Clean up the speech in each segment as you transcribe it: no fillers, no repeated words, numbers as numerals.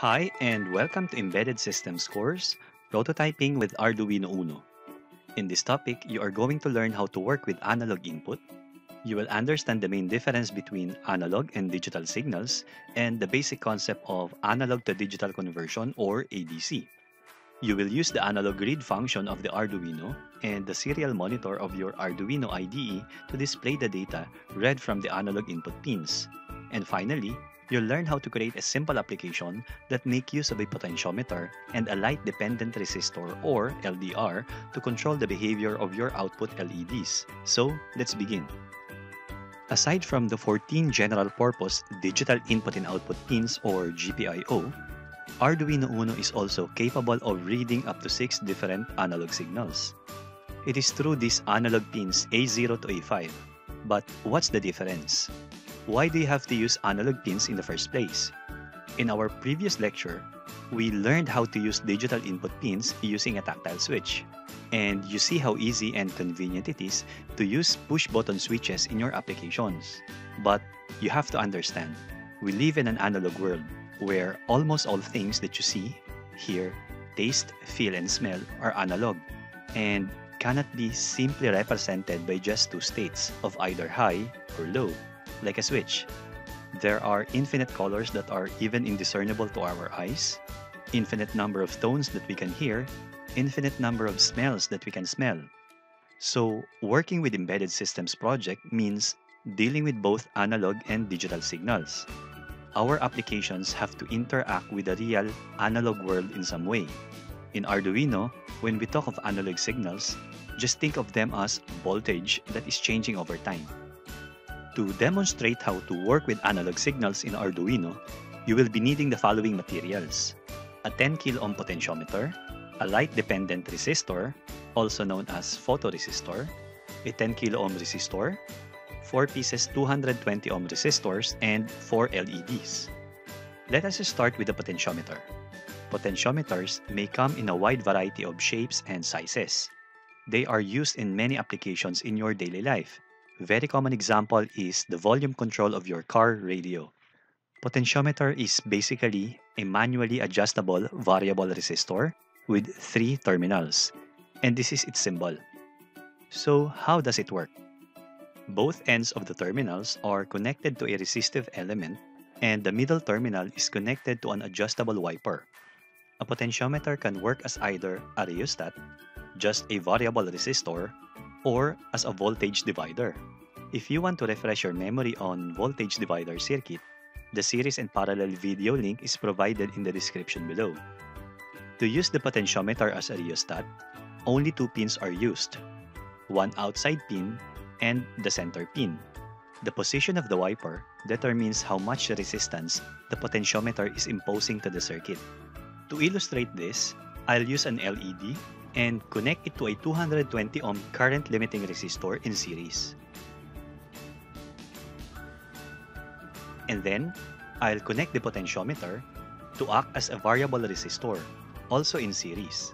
Hi and welcome to Embedded Systems course, Prototyping with Arduino Uno. In this topic, you are going to learn how to work with analog input. You will understand the main difference between analog and digital signals and the basic concept of analog to digital conversion or ADC. You will use the analogRead function of the Arduino and the serial monitor of your Arduino IDE to display the data read from the analog input pins. And finally, you'll learn how to create a simple application that makes use of a potentiometer and a light-dependent resistor or LDR to control the behavior of your output LEDs. So, let's begin. Aside from the 14 general-purpose digital input and output pins or GPIO, Arduino Uno is also capable of reading up to 6 different analog signals. It is through these analog pins A0 to A5. But what's the difference? Why do you have to use analog pins in the first place? In our previous lecture, we learned how to use digital input pins using a tactile switch. And you see how easy and convenient it is to use push-button switches in your applications. But you have to understand, we live in an analog world where almost all things that you see, hear, taste, feel, and smell are analog and cannot be simply represented by just two states of either high or low, like a switch. There are infinite colors that are even indiscernible to our eyes, infinite number of tones that we can hear, infinite number of smells that we can smell. So, working with Embedded Systems project means dealing with both analog and digital signals. Our applications have to interact with the real analog world in some way. In Arduino, when we talk of analog signals, just think of them as voltage that is changing over time. To demonstrate how to work with analog signals in Arduino, you will be needing the following materials: a 10 kilo-ohm potentiometer, a light-dependent resistor, also known as photoresistor, a 10 kilo-ohm resistor, 4 pieces 220 ohm resistors, and 4 LEDs. Let us start with the potentiometer. Potentiometers may come in a wide variety of shapes and sizes. They are used in many applications in your daily life. A very common example is the volume control of your car radio. Potentiometer is basically a manually adjustable variable resistor with 3 terminals, and this is its symbol. So, how does it work? Both ends of the terminals are connected to a resistive element, and the middle terminal is connected to an adjustable wiper. A potentiometer can work as either a rheostat, just a variable resistor, or as a voltage divider. If you want to refresh your memory on voltage divider circuit, the series and parallel video link is provided in the description below. To use the potentiometer as a rheostat, only 2 pins are used, one outside pin and the center pin. The position of the wiper determines how much resistance the potentiometer is imposing to the circuit. To illustrate this, I'll use an LED and connect it to a 220 ohm current limiting resistor in series. And then, I'll connect the potentiometer to act as a variable resistor, also in series.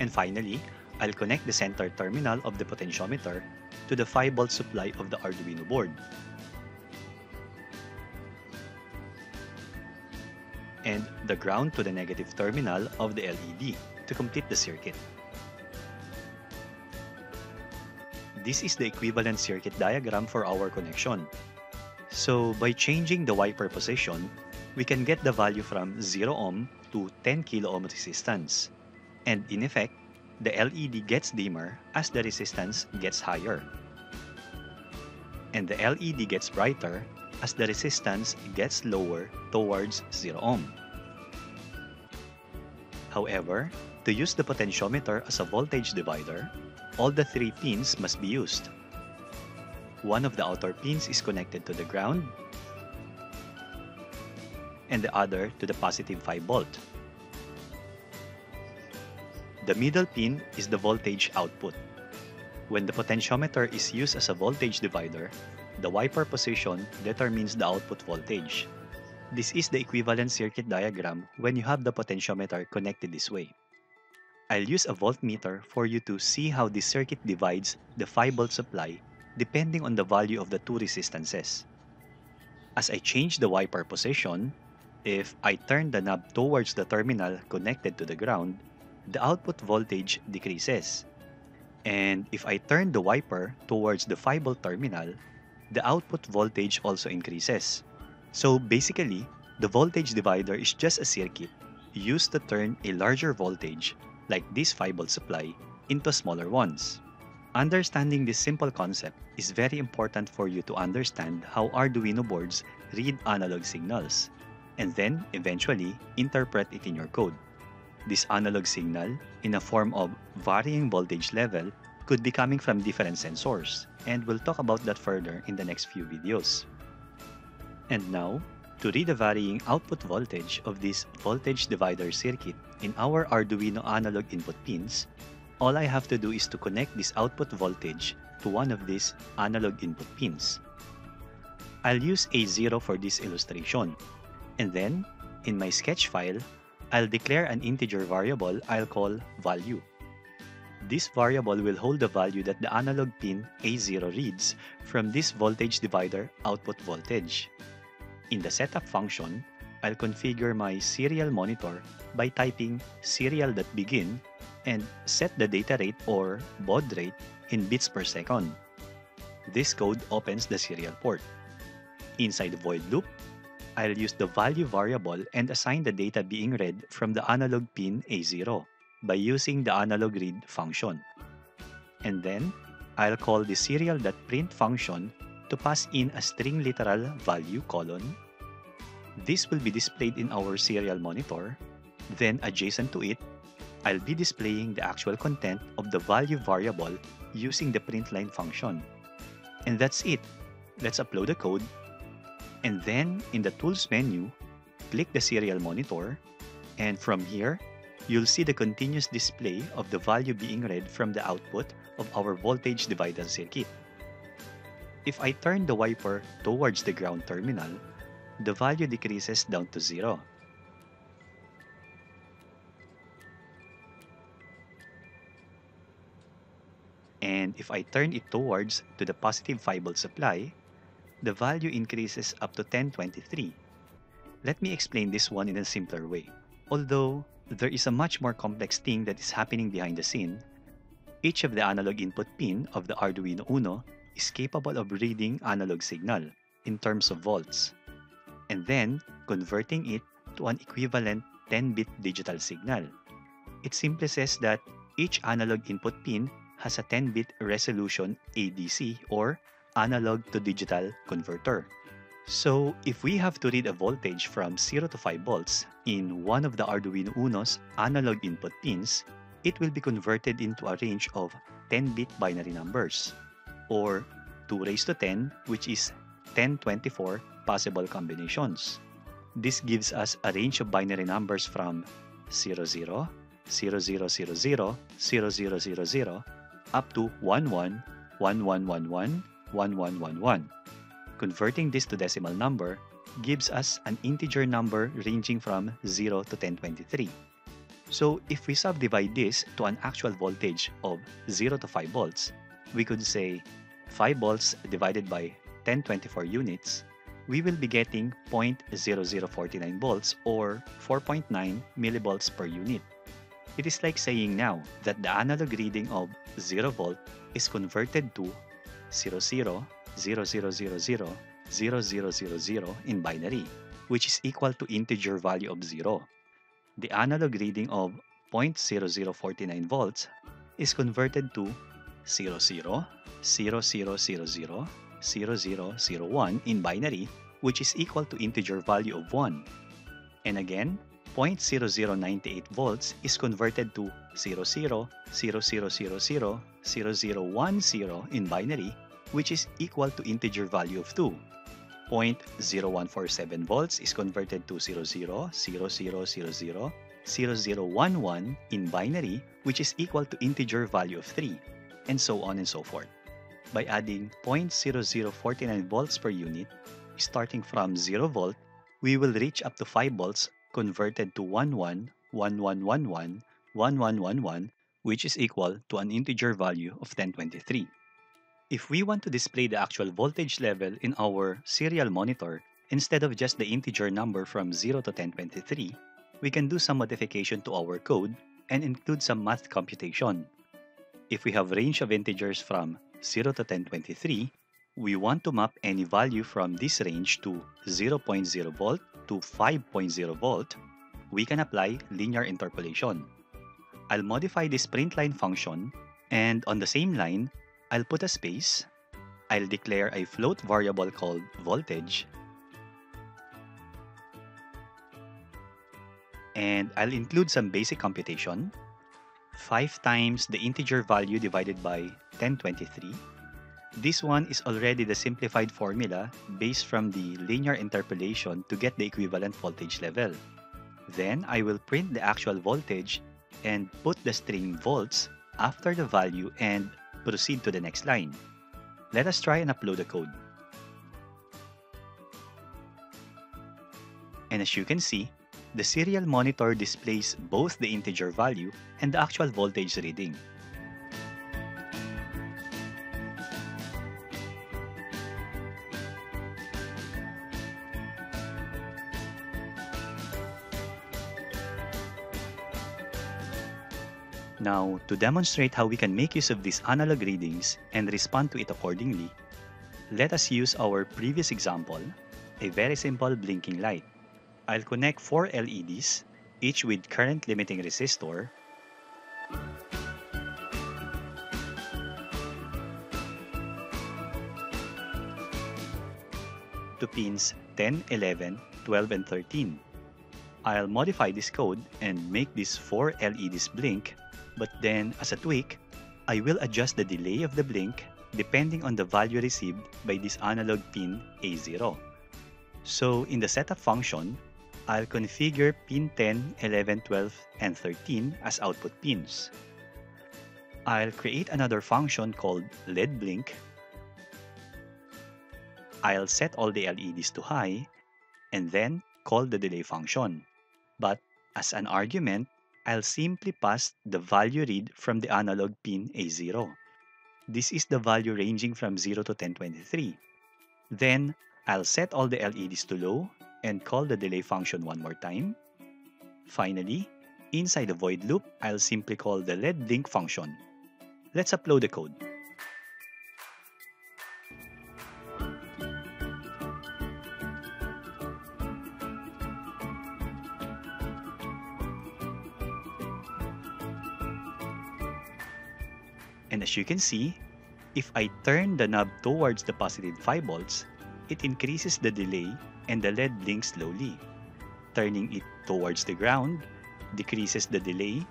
And finally, I'll connect the center terminal of the potentiometer to the 5-volt supply of the Arduino board. And the ground to the negative terminal of the LED to complete the circuit. This is the equivalent circuit diagram for our connection. So, by changing the wiper position, we can get the value from 0 ohm to 10 kilo ohm resistance. And in effect, the LED gets dimmer as the resistance gets higher. And the LED gets brighter as the resistance gets lower towards 0 ohm. However, to use the potentiometer as a voltage divider, all the 3 pins must be used. One of the outer pins is connected to the ground and the other to the positive 5 volt. The middle pin is the voltage output. When the potentiometer is used as a voltage divider, the wiper position determines the output voltage. This is the equivalent circuit diagram when you have the potentiometer connected this way. I'll use a voltmeter for you to see how this circuit divides the 5-volt supply depending on the value of the 2 resistances. As I change the wiper position, if I turn the knob towards the terminal connected to the ground, the output voltage decreases. And if I turn the wiper towards the 5V terminal, the output voltage also increases. So basically, the voltage divider is just a circuit used to turn a larger voltage, like this 5V supply, into smaller ones. Understanding this simple concept is very important for you to understand how Arduino boards read analog signals, and then eventually interpret it in your code. This analog signal, in a form of varying voltage level, could be coming from different sensors, and we'll talk about that further in the next few videos. And now, to read the varying output voltage of this voltage divider circuit in our Arduino analog input pins, all I have to do is to connect this output voltage to one of these analog input pins. I'll use A0 for this illustration, and then, in my sketch file, I'll declare an integer variable I'll call value. This variable will hold the value that the analog pin A0 reads from this voltage divider output voltage. In the setup function, I'll configure my serial monitor by typing serial.begin and set the data rate or baud rate in bits per second. This code opens the serial port. Inside the void loop, I'll use the value variable and assign the data being read from the analog pin A0 by using the analogRead function. And then, I'll call the serial.print function to pass in a string literal value colon. This will be displayed in our serial monitor. Then, adjacent to it, I'll be displaying the actual content of the value variable using the printline function. And that's it. Let's upload the code. And then, in the Tools menu, click the Serial Monitor, and from here, you'll see the continuous display of the value being read from the output of our voltage divider circuit. If I turn the wiper towards the ground terminal, the value decreases down to 0. And if I turn it towards to the positive 5V supply, the value increases up to 1023. Let me explain this one in a simpler way. Although there is a much more complex thing that is happening behind the scene, each of the analog input pin of the Arduino Uno is capable of reading analog signal in terms of volts, and then converting it to an equivalent 10-bit digital signal. It simply says that each analog input pin has a 10-bit resolution ADC or analog to digital converter. So if we have to read a voltage from 0 to 5V in one of the Arduino Uno's analog input pins, it will be converted into a range of 10-bit binary numbers, or 2 raised to 10, which is 1024 possible combinations. This gives us a range of binary numbers from 00, 0000, 0000, up to 11, 1111, 1111. Converting this to decimal number gives us an integer number ranging from 0 to 1023. So if we subdivide this to an actual voltage of 0 to 5V, we could say 5V divided by 1024 units, we will be getting 0.0049 volts or 4.9 millivolts per unit. It is like saying now that the analog reading of 0V is converted to 00, 0000, 0000 in binary, which is equal to integer value of 0. The analog reading of 0.0049 volts is converted to 00, 0000, 0001 in binary, which is equal to integer value of 1. And again, 0.0098 volts is converted to 0000000010 in binary, which is equal to integer value of 2. 0.0147 volts is converted to 0000000011 in binary, which is equal to integer value of 3, and so on and so forth. By adding 0.0049 volts per unit, starting from 0V, we will reach up to 5V converted to 1111111111, which is equal to an integer value of 1023. If we want to display the actual voltage level in our serial monitor Instead of just the integer number from 0 to 1023, we can do some modification to our code and include some math computation. If we have range of integers from 0 to 1023, we want to map any value from this range to 0.0 volt to 5.0 volt, we can apply linear interpolation. I'll modify this printLine function, and on the same line, I'll put a space. I'll declare a float variable called voltage, and I'll include some basic computation. 5 times the integer value divided by 1023. This one is already the simplified formula based from the linear interpolation to get the equivalent voltage level. Then I will print the actual voltage and put the string volts after the value and proceed to the next line. Let us try and upload the code. And as you can see, the serial monitor displays both the integer value and the actual voltage reading. Now, to demonstrate how we can make use of these analog readings and respond to it accordingly, let us use our previous example, a very simple blinking light. I'll connect 4 LEDs, each with current limiting resistor, to pins 10, 11, 12, and 13. I'll modify this code and make these 4 LEDs blink, but then, as a tweak, I will adjust the delay of the blink depending on the value received by this analog pin A0. So, in the setup function, I'll configure pin 10, 11, 12, and 13 as output pins. I'll create another function called ledBlink. I'll set all the LEDs to high, and then call the delay function. But as an argument, I'll simply pass the value read from the analog pin A0. This is the value ranging from 0 to 1023. Then, I'll set all the LEDs to low, and call the delay function one more time. Finally, inside the void loop, I'll simply call the ledBlink function. Let's upload the code. And as you can see, if I turn the knob towards the positive 5 volts, it increases the delay and the LED blinks slowly. Turning it towards the ground decreases the delay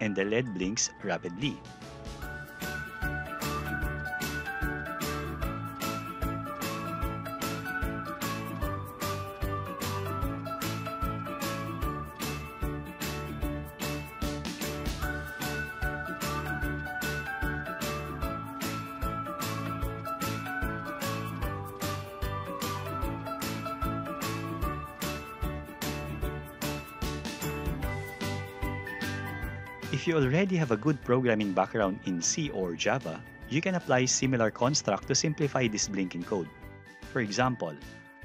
and the LED blinks rapidly. If you already have a good programming background in C or Java, you can apply similar construct to simplify this blinking code. For example,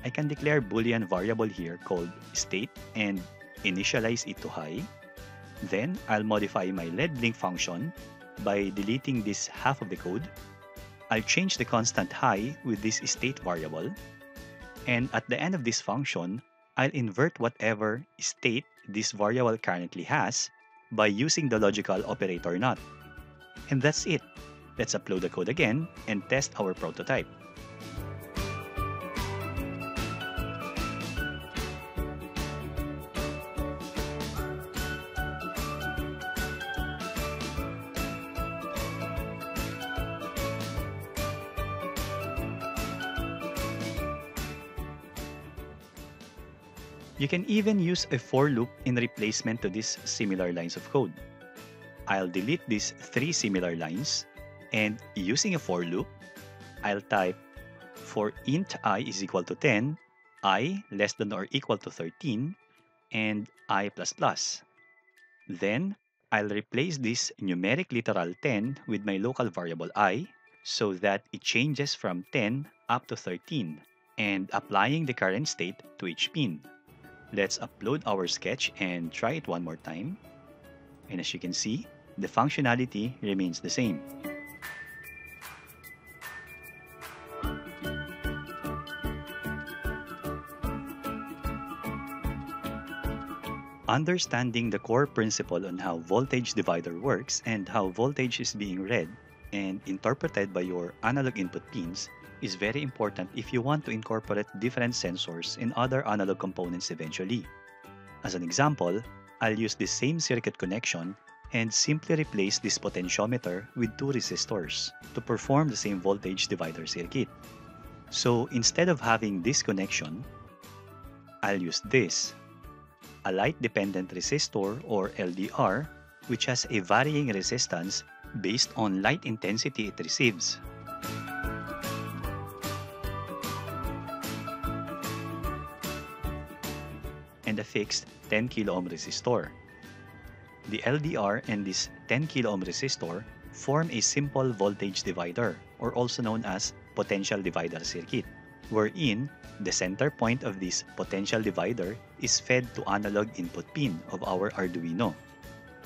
I can declare Boolean variable here called state and initialize it to high. Then, I'll modify my ledBlink function by deleting this half of the code. I'll change the constant high with this state variable. And at the end of this function, I'll invert whatever state this variable currently has by using the logical operator not. And that's it. Let's upload the code again and test our prototype. You can even use a for loop in replacement to these similar lines of code. I'll delete these 3 similar lines, and using a for loop, I'll type for int I is equal to 10, I less than or equal to 13, and I++. Then, I'll replace this numeric literal 10 with my local variable I so that it changes from 10 up to 13. and applying the current state to each pin. Let's upload our sketch and try it one more time. And as you can see, the functionality remains the same. Understanding the core principle on how voltage divider works and how voltage is being read and interpreted by your analog input pins is very important if you want to incorporate different sensors and other analog components eventually. As an example, I'll use the same circuit connection and simply replace this potentiometer with two resistors to perform the same voltage divider circuit. So instead of having this connection, I'll use this, a light-dependent resistor or LDR, which has a varying resistance based on light intensity it receives. And a fixed 10 kilo-ohm resistor. The LDR and this 10 kilo-ohm resistor form a simple voltage divider, or also known as potential divider circuit, wherein the center point of this potential divider is fed to analog input pin of our Arduino.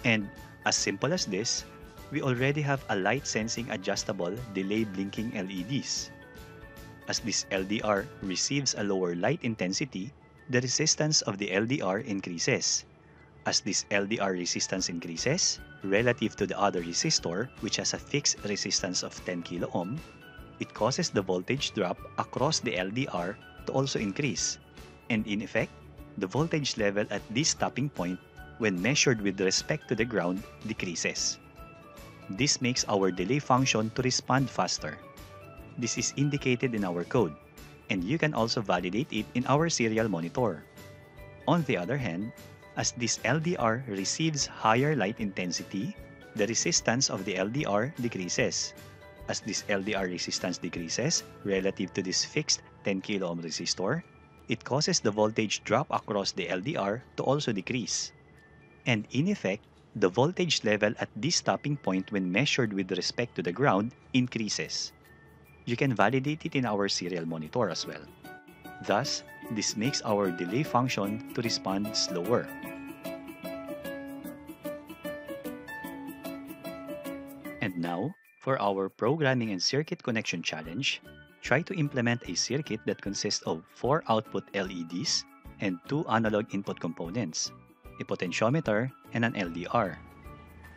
And as simple as this, we already have a light sensing adjustable delay blinking LEDs. As this LDR receives a lower light intensity, the resistance of the LDR increases. As this LDR resistance increases, relative to the other resistor, which has a fixed resistance of 10 kilo-ohm, it causes the voltage drop across the LDR to also increase. And in effect, the voltage level at this tapping point, when measured with respect to the ground, decreases. This makes our delay function to respond faster. This is indicated in our code, and you can also validate it in our serial monitor. On the other hand, as this LDR receives higher light intensity, the resistance of the LDR decreases. As this LDR resistance decreases relative to this fixed 10 kilo-ohm resistor, it causes the voltage drop across the LDR to also decrease. And in effect, the voltage level at this tapping point when measured with respect to the ground increases. You can validate it in our serial monitor as well. Thus, this makes our delay function to respond slower. And now, for our programming and circuit connection challenge, try to implement a circuit that consists of 4 output LEDs and 2 analog input components, a potentiometer and an LDR.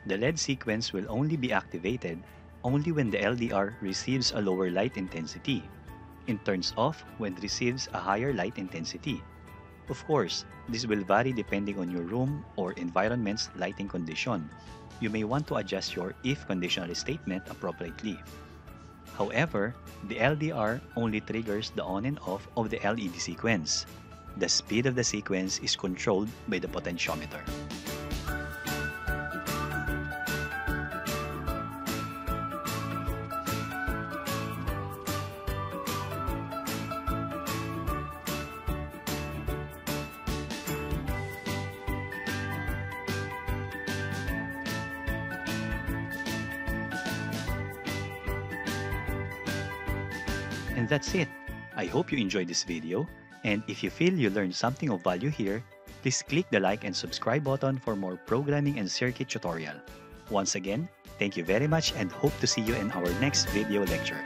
The LED sequence will only be activated only when the LDR receives a lower light intensity, and turns off when it receives a higher light intensity. Of course, this will vary depending on your room or environment's lighting condition. You may want to adjust your if conditional statement appropriately. However, the LDR only triggers the on and off of the LED sequence. The speed of the sequence is controlled by the potentiometer. And that's it. I hope you enjoyed this video, and if you feel you learned something of value here, please click the like and subscribe button for more programming and circuit tutorial. Once again, thank you very much and hope to see you in our next video lecture.